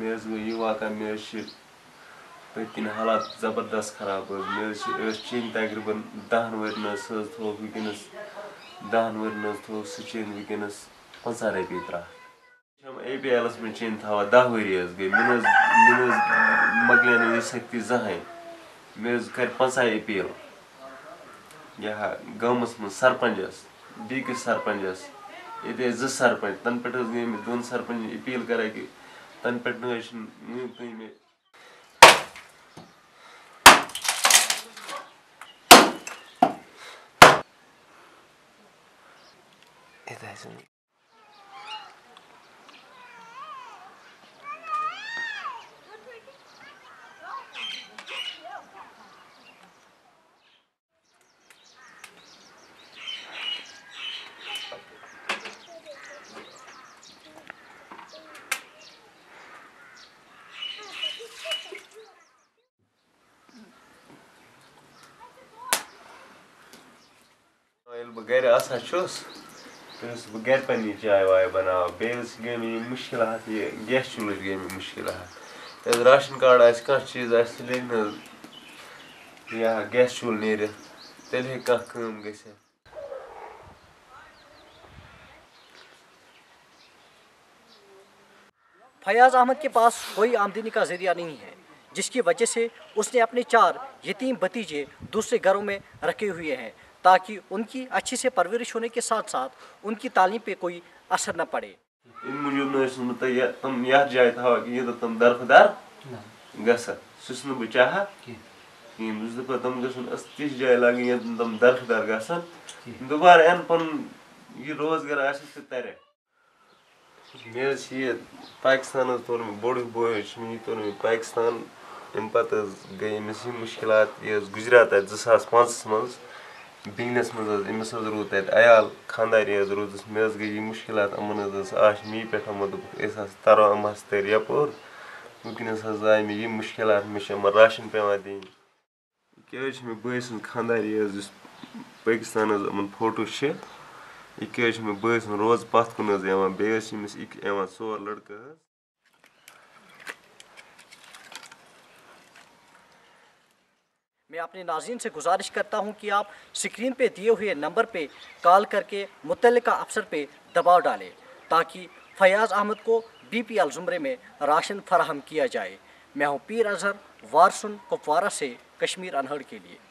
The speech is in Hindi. मे गई वातान मे पत्न हालात जबरदस्त खराब मे चीन तकरीबन 10 वन थो वस 10 वन थो सह चीन वस 50 रुपये त्रा ए पी एलस मे चीन थवा 10 वरी गई मे मकल यह सख्ती जहां मे कर 50 अपील यह गाँवस मज सरपंचस बीकिस सरपंचस ये सरपंच तन पे गई मे दोन सरपंच अपील करा कि तन पे मे बह ग बह ग पी चाय वाय बना गई मे मुश्किल हाथ यह गैस चूल गई मे मुश्किल हाथ राशन कार्ड आज कह चीज यह गैस चूल नीर तेल हे कम ग फ़यायाज़ अहमद के पास कोई आमदनी का जरिया नहीं है, जिसकी वजह से उसने अपने 4 यतीम भतीजे दूसरे घरों में रखे हुए हैं ताकि उनकी अच्छे से परवरिश होने के साथ साथ उनकी तालीम पे कोई असर न पड़े। इन मुझे या तुम यार जाए था कि ये तो तुम दरफदार गसर सुसने बचाहा कि मुझे पर तुम गसन 80 जाए लगे ये तुम दरफदार गसर दोबारा एन पन ये रोजगार आशे से तेरे मेरे से पाकिस्तान तो में बड़ी बोय में तो में पाकिस्तान इन पता गई मसी मुश्किलात ये गुजरात है 2005 में बिजनेस मज रूद अयाल खानदार रूदस मे गई ये मुश्किल अमन आश मी पे दस तरो अम तर यपोर वनस आए मे ये मुश्किल मे राशन पे दिन यह मे बई खानदार पाकिस्तान अमन फोटो यह क्या मे बई रोज पथ कुन बेस 4 लड़के मैं अपने नाज़रीन से गुजारिश करता हूं कि आप स्क्रीन पे दिए हुए नंबर पे कॉल करके मुतल्लिका अफसर पे दबाव डालें ताकि फ़यायाज़ अहमद को BPL ज़ुमरे में राशन फराहम किया जाए। मैं हूं पीर अज़हर, वारसून, कुपवारा से कश्मीर अनहड़ के लिए।